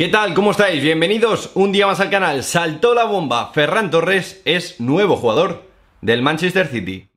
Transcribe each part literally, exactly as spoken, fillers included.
¿Qué tal? ¿Cómo estáis? Bienvenidos un día más al canal. Saltó la bomba. Ferran Torres es nuevo jugador del Manchester City.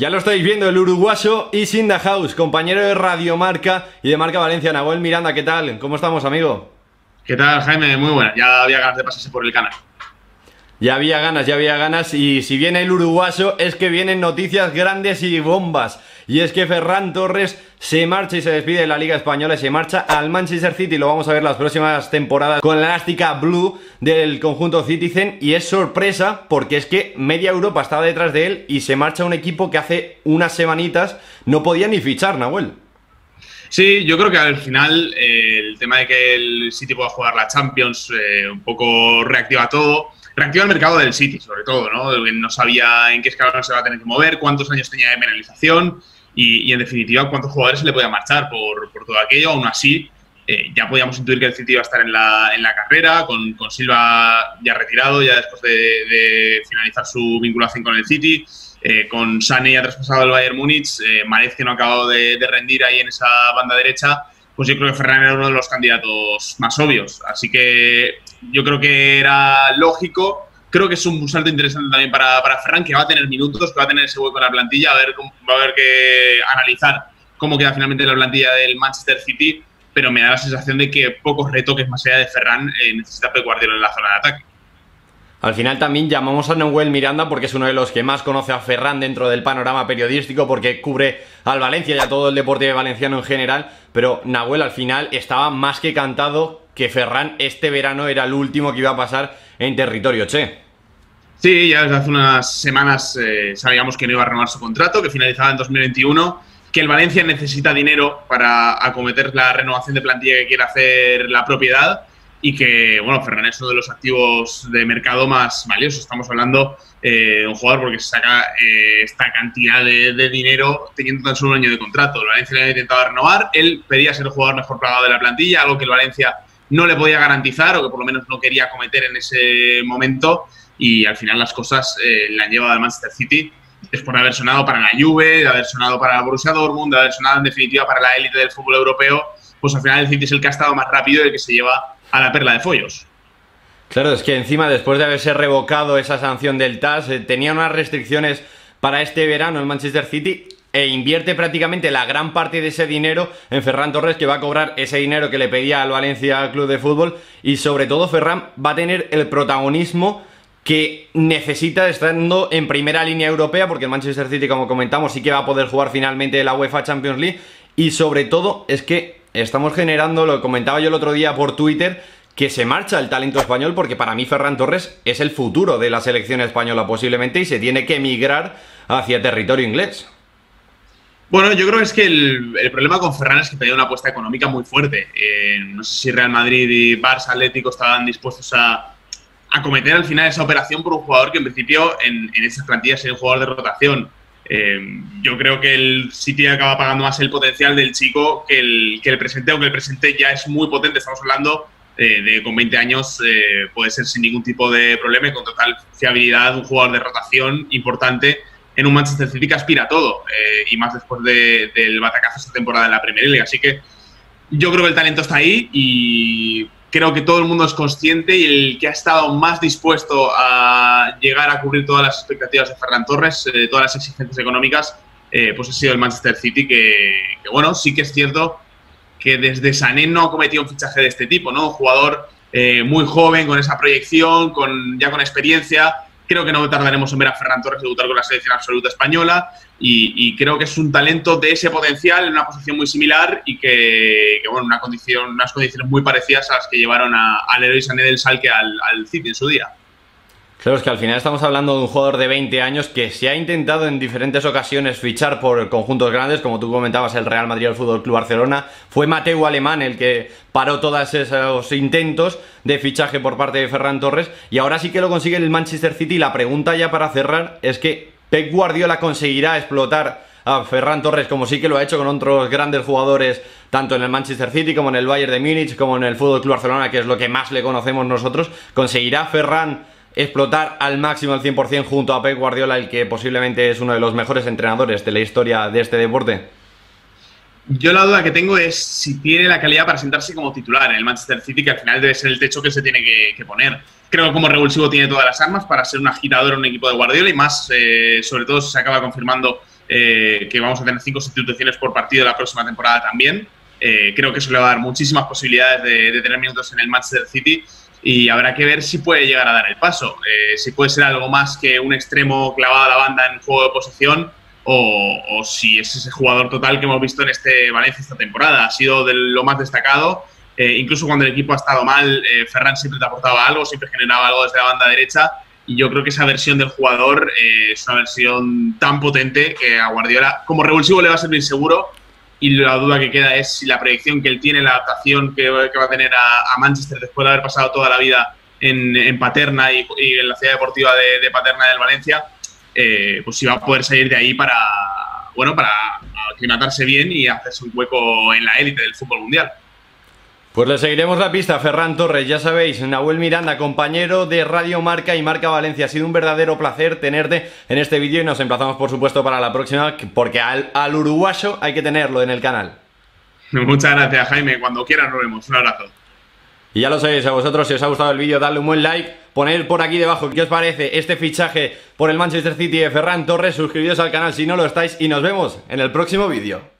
Ya lo estáis viendo, el uruguayo is in the house, compañero de Radiomarca y de Marca Valencia, Nahuel Miranda. ¿Qué tal? ¿Cómo estamos, amigo? ¿Qué tal, Jaime? Muy buena. Ya había ganas de pasarse por el canal. Ya había ganas, ya había ganas. Y si viene el uruguayo es que vienen noticias grandes y bombas. Y es que Ferran Torres se marcha y se despide de la Liga Española y se marcha al Manchester City. Lo vamos a ver las próximas temporadas con la elástica blue del conjunto Citizen. Y es sorpresa porque es que media Europa estaba detrás de él y se marcha un equipo que hace unas semanitas no podía ni fichar, Nahuel. Sí, yo creo que al final eh, el tema de que el City pueda jugar la Champions eh, un poco reactiva todo. Reactiva el mercado del City, sobre todo, ¿no? No sabía en qué escalón se va a tener que mover, cuántos años tenía de penalización y, y en definitiva, cuántos jugadores se le podía marchar por, por todo aquello. Aún así, eh, ya podíamos intuir que el City iba a estar en la, en la carrera, con, con Silva ya retirado, ya después de, de finalizar su vinculación con el City, eh, con Sané ya traspasado al Bayern Múnich, eh, Márez que no ha acabado de, de rendir ahí en esa banda derecha. Pues yo creo que Ferran era uno de los candidatos más obvios. Así que yo creo que era lógico. Creo que es un salto interesante también para, para Ferran, que va a tener minutos, que va a tener ese hueco en la plantilla. A ver, va a haber que analizar cómo queda finalmente la plantilla del Manchester City. Pero me da la sensación de que pocos retoques más allá de Ferran eh, necesita Pep Guardiola en la zona de ataque. Al final también llamamos a Nahuel Miranda porque es uno de los que más conoce a Ferran dentro del panorama periodístico, porque cubre al Valencia y a todo el deporte valenciano en general. Pero Nahuel, al final estaba más que cantado que Ferran este verano era el último que iba a pasar en territorio che. Sí, ya desde hace unas semanas eh, sabíamos que no iba a renovar su contrato, que finalizaba en dos mil veintiuno, que el Valencia necesita dinero para acometer la renovación de plantilla que quiere hacer la propiedad. Y que, bueno, Ferran es uno de los activos de mercado más valiosos. Estamos hablando eh, de un jugador porque se saca eh, esta cantidad de, de dinero teniendo tan solo un año de contrato. El Valencia le ha intentado renovar, él pedía ser el jugador mejor pagado de la plantilla, algo que el Valencia no le podía garantizar o que por lo menos no quería cometer en ese momento. Y al final las cosas eh, le han llevado al Manchester City, después de haber sonado para la Juve, de haber sonado para la Borussia Dortmund, de haber sonado en definitiva para la élite del fútbol europeo. Pues al final el City es el que ha estado más rápido y el que se lleva a la perla de Follos. Claro, es que encima después de haberse revocado esa sanción del T A S, eh, tenía unas restricciones para este verano el Manchester City e invierte prácticamente la gran parte de ese dinero en Ferran Torres, que va a cobrar ese dinero que le pedía al Valencia Club de Fútbol. Y sobre todo Ferran va a tener el protagonismo que necesita estando en primera línea europea, porque el Manchester City, como comentamos, sí que va a poder jugar finalmente la UEFA Champions League. Y sobre todo es que estamos generando, lo comentaba yo el otro día por Twitter, que se marcha el talento español, porque para mí Ferran Torres es el futuro de la selección española posiblemente y se tiene que emigrar hacia territorio inglés. Bueno, yo creo que es que el, el problema con Ferran es que tenía una apuesta económica muy fuerte. Eh, no sé si Real Madrid y Barça, Atlético estaban dispuestos a acometer al final esa operación por un jugador que en principio en, en esas plantillas sería un jugador de rotación. Eh, yo creo que el City acaba pagando más el potencial del chico que el, que el presente, aunque el presente ya es muy potente. Estamos hablando eh, de con veinte años eh, puede ser sin ningún tipo de problema y con total fiabilidad un jugador de rotación importante en un Manchester City que aspira a todo, eh, y más después de, del batacazo esta temporada en la Premier League. Así que yo creo que el talento está ahí y creo que todo el mundo es consciente, y el que ha estado más dispuesto a llegar a cubrir todas las expectativas de Ferran Torres, eh, todas las exigencias económicas, eh, pues ha sido el Manchester City, que, que bueno, sí que es cierto que desde Sané no ha cometido un fichaje de este tipo, ¿no? Un jugador eh, muy joven, con esa proyección, con, ya con experiencia. Creo que no tardaremos en ver a Ferran Torres debutar con la selección absoluta española, y, y creo que es un talento de ese potencial en una posición muy similar y que, que bueno, una condición, unas condiciones muy parecidas a las que llevaron a, a Leroy Sané del Salque al, al City en su día. Claro, es que al final estamos hablando de un jugador de veinte años que se ha intentado en diferentes ocasiones fichar por conjuntos grandes, como tú comentabas, el Real Madrid, el Fútbol Club Barcelona. Fue Mateu Alemán el que paró todos esos intentos de fichaje por parte de Ferran Torres, y ahora sí que lo consigue el Manchester City. La pregunta ya para cerrar es que Pep Guardiola conseguirá explotar a Ferran Torres, como sí que lo ha hecho con otros grandes jugadores, tanto en el Manchester City como en el Bayern de Múnich, como en el Fútbol Club Barcelona, que es lo que más le conocemos nosotros? ¿Conseguirá Ferran explotar al máximo al cien por cien junto a Pep Guardiola, el que posiblemente es uno de los mejores entrenadores de la historia de este deporte? Yo la duda que tengo es si tiene la calidad para sentarse como titular en el Manchester City, que al final debe ser el techo que se tiene que, que poner. Creo que como revulsivo tiene todas las armas para ser un agitador en un equipo de Guardiola, y más, eh, sobre todo, si se acaba confirmando eh, que vamos a tener cinco sustituciones por partido la próxima temporada también. Eh, creo que eso le va a dar muchísimas posibilidades de, de tener minutos en el Manchester City, y habrá que ver si puede llegar a dar el paso, eh, si puede ser algo más que un extremo clavado a la banda en juego de posición, O, o si es ese jugador total que hemos visto en este Valencia esta temporada. Ha sido de lo más destacado. Eh, incluso cuando el equipo ha estado mal, eh, Ferran siempre te aportaba algo, siempre generaba algo desde la banda derecha. Y yo creo que esa versión del jugador eh, es una versión tan potente que a Guardiola, como revulsivo, le va a servir seguro. Y la duda que queda es si la proyección que él tiene, la adaptación que, que va a tener a, a Manchester después de haber pasado toda la vida en, en Paterna y, y en la ciudad deportiva de, de Paterna del Valencia, Eh, pues si va a poder salir de ahí para, bueno, para aclimatarse bien y hacerse un hueco en la élite del fútbol mundial. Pues le seguiremos la pista a Ferran Torres. Ya sabéis, Nahuel Miranda, compañero de Radio Marca y Marca Valencia, ha sido un verdadero placer tenerte en este vídeo, y nos emplazamos, por supuesto, para la próxima, porque al, al uruguayo hay que tenerlo en el canal. Muchas gracias, Jaime. Cuando quieras nos vemos. Un abrazo. Y ya lo sabéis, a vosotros, si os ha gustado el vídeo, dadle un buen like, poned por aquí debajo qué os parece este fichaje por el Manchester City de Ferran Torres, suscribiros al canal si no lo estáis, y nos vemos en el próximo vídeo.